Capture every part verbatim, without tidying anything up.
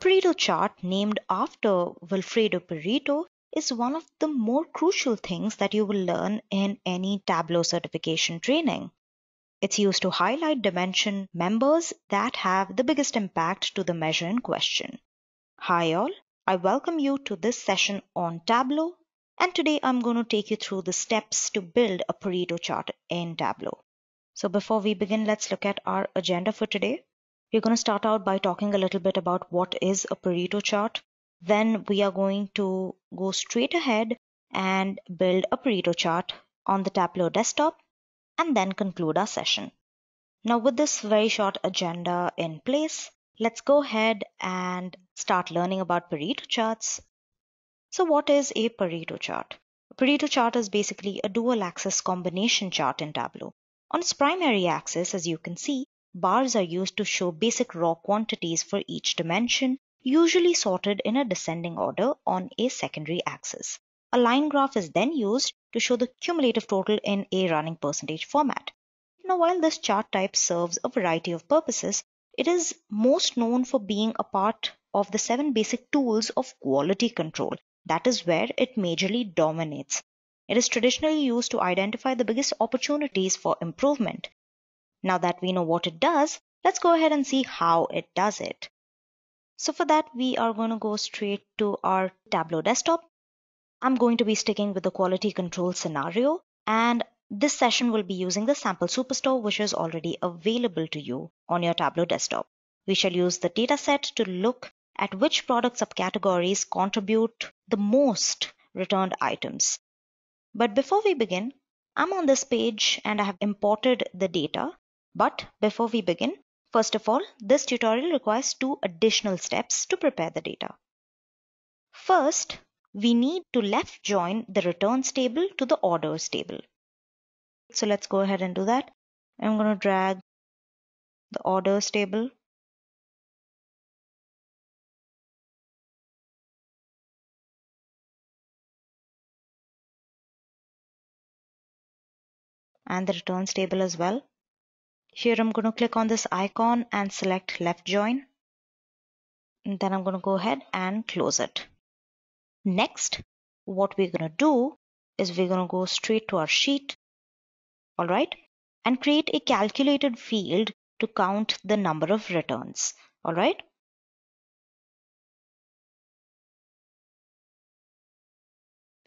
Pareto chart, named after Wilfredo Pareto, is one of the more crucial things that you will learn in any Tableau certification training. It's used to highlight dimension members that have the biggest impact to the measure in question. Hi all, I welcome you to this session on Tableau, and today I'm going to take you through the steps to build a Pareto chart in Tableau. So before we begin, let's look at our agenda for today. We're going to start out by talking a little bit about what is a Pareto chart. Then we are going to go straight ahead and build a Pareto chart on the Tableau desktop, and then conclude our session. Now, with this very short agenda in place, let's go ahead and start learning about Pareto charts. So what is a Pareto chart? A Pareto chart is basically a dual axis combination chart in Tableau. On its primary axis, as you can see, bars are used to show basic raw quantities for each dimension, usually sorted in a descending order on a secondary axis. A line graph is then used to show the cumulative total in a running percentage format. Now, while this chart type serves a variety of purposes, it is most known for being a part of the seven basic tools of quality control. That is where it majorly dominates. It is traditionally used to identify the biggest opportunities for improvement. Now that we know what it does, let's go ahead and see how it does it. So for that, we are going to go straight to our Tableau desktop. I'm going to be sticking with the quality control scenario, and this session will be using the sample superstore, which is already available to you on your Tableau desktop. We shall use the dataset to look at which product subcategories contribute the most returned items. But before we begin, I'm on this page and I have imported the data. But before we begin, first of all, this tutorial requires two additional steps to prepare the data. First, we need to left join the returns table to the orders table. So let's go ahead and do that. I'm going to drag the orders table. And the returns table as well. Here I'm going to click on this icon and select left join. And then I'm going to go ahead and close it. Next, what we're going to do is we're going to go straight to our sheet, all right, and create a calculated field to count the number of returns, all right.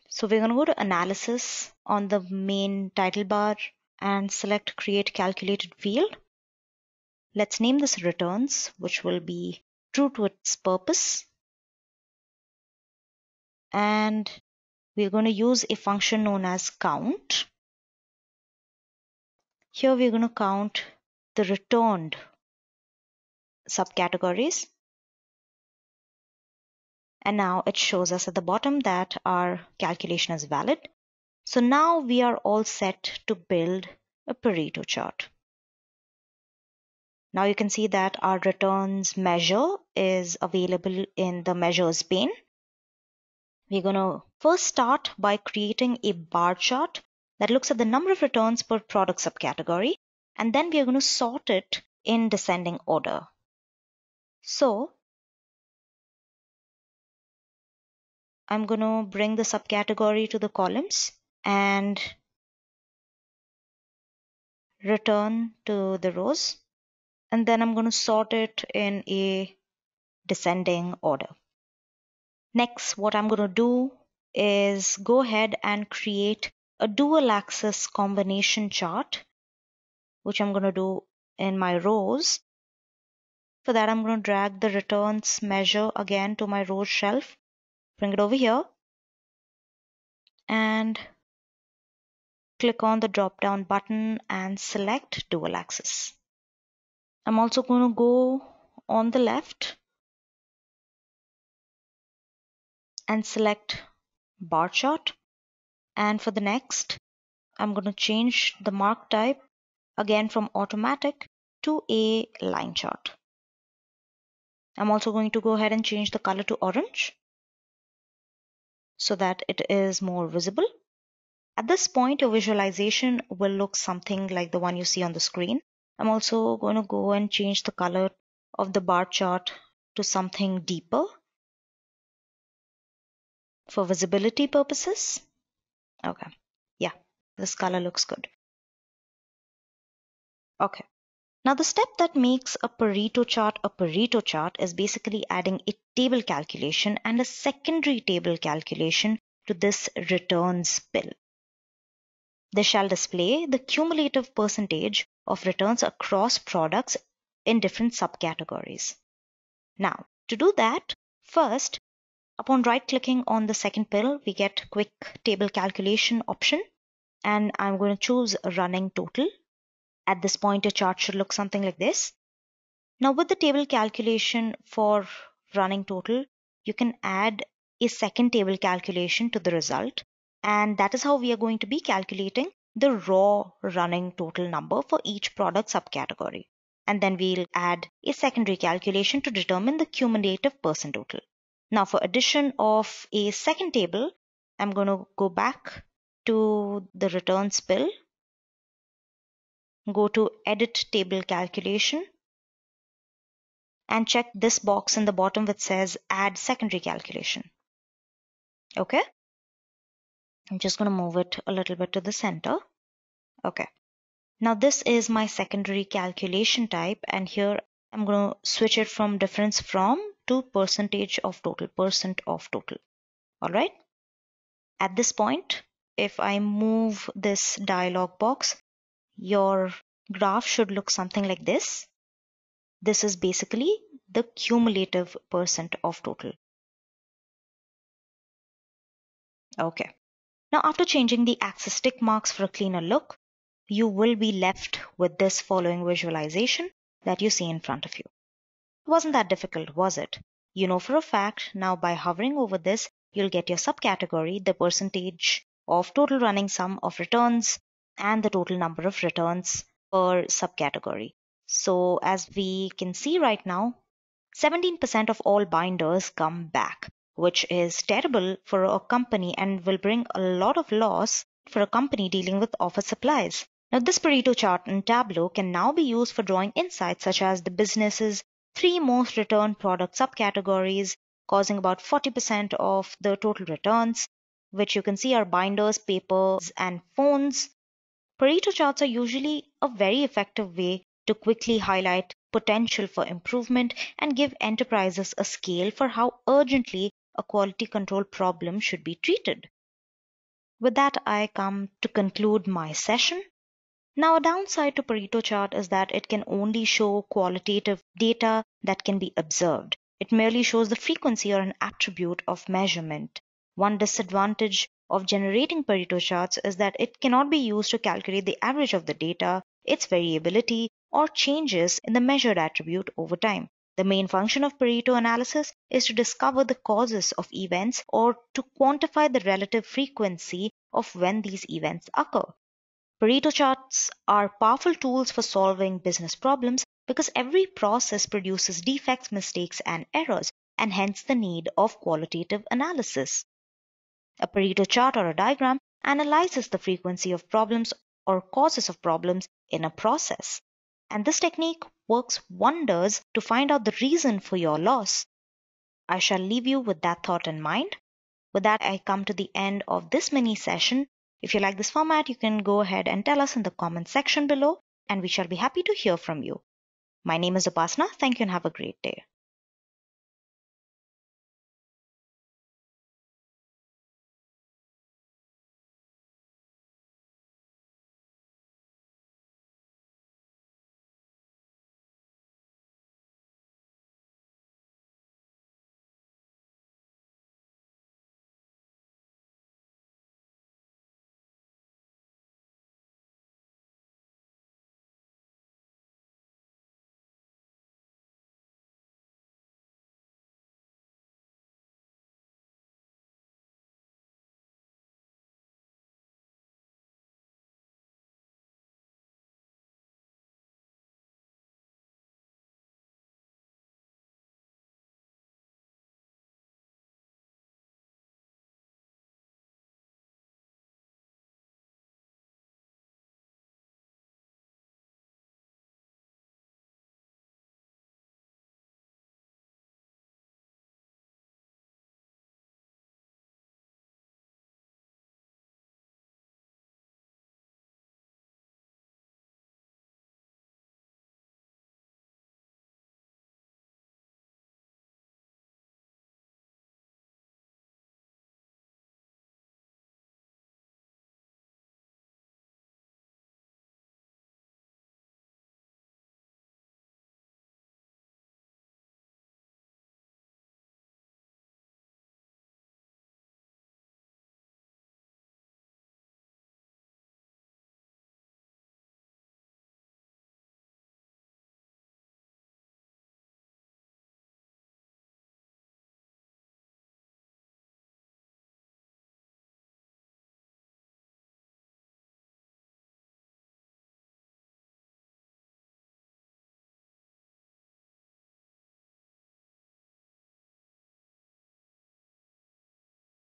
So we're going to go to analysis on the main title bar and select create calculated field. Let's name this returns, which will be true to its purpose. And we're going to use a function known as count. Here we're going to count the returned subcategories. And now it shows us at the bottom that our calculation is valid. So now we are all set to build a Pareto chart. Now you can see that our returns measure is available in the measures pane. We're going to first start by creating a bar chart that looks at the number of returns per product subcategory, and then we are going to sort it in descending order. So I'm going to bring the subcategory to the columns and return to the rows, and then I'm going to sort it in a descending order. Next, what I'm going to do is go ahead and create a dual axis combination chart, which I'm going to do in my rows. For that, I'm going to drag the returns measure again to my row shelf, bring it over here, and click on the drop down button and select dual axis. I'm also going to go on the left and select bar chart, and for the next I'm going to change the mark type again from automatic to a line chart. I'm also going to go ahead and change the color to orange so that it is more visible. At this point, your visualization will look something like the one you see on the screen. I'm also going to go and change the color of the bar chart to something deeper for visibility purposes. Okay, yeah, this color looks good. Okay, now the step that makes a Pareto chart a Pareto chart is basically adding a table calculation and a secondary table calculation to this returns bill. They shall display the cumulative percentage of returns across products in different subcategories. Now, to do that, first, upon right-clicking on the second pill, we get quick table calculation option, and I'm going to choose running total. At this point, a chart should look something like this. Now, with the table calculation for running total, you can add a second table calculation to the result, and that is how we are going to be calculating the raw running total number for each product subcategory. And then we'll add a secondary calculation to determine the cumulative percent total. Now, for addition of a second table, I'm going to go back to the returns bill, go to edit table calculation, and check this box in the bottom which says add secondary calculation. Okay, I'm just going to move it a little bit to the center. Okay, now this is my secondary calculation type, and here I'm going to switch it from difference from to percentage of total, percent of total. All right, at this point, if I move this dialog box, your graph should look something like this. This is basically the cumulative percent of total. Okay, now after changing the axis tick marks for a cleaner look, you will be left with this following visualization that you see in front of you. It wasn't that difficult, was it? You know for a fact now, by hovering over this, you'll get your subcategory, the percentage of total running sum of returns, and the total number of returns per subcategory. So as we can see right now, seventeen percent of all binders come back, which is terrible for a company and will bring a lot of loss for a company dealing with office supplies. Now, this Pareto chart in Tableau can now be used for drawing insights such as the business's three most returned product subcategories, causing about forty percent of the total returns, which you can see are binders, papers, and phones. Pareto charts are usually a very effective way to quickly highlight potential for improvement and give enterprises a scale for how urgently a quality control problem should be treated. With that, I come to conclude my session. Now, a downside to Pareto chart is that it can only show qualitative data that can be observed. It merely shows the frequency or an attribute of measurement. One disadvantage of generating Pareto charts is that it cannot be used to calculate the average of the data, its variability, or changes in the measured attribute over time. The main function of Pareto analysis is to discover the causes of events or to quantify the relative frequency of when these events occur. Pareto charts are powerful tools for solving business problems because every process produces defects, mistakes, and errors, and hence the need of qualitative analysis. A Pareto chart or a diagram analyzes the frequency of problems or causes of problems in a process. And this technique works wonders to find out the reason for your loss. I shall leave you with that thought in mind. With that, I come to the end of this mini session. If you like this format, you can go ahead and tell us in the comment section below, and we shall be happy to hear from you. My name is Upasana. Thank you and have a great day.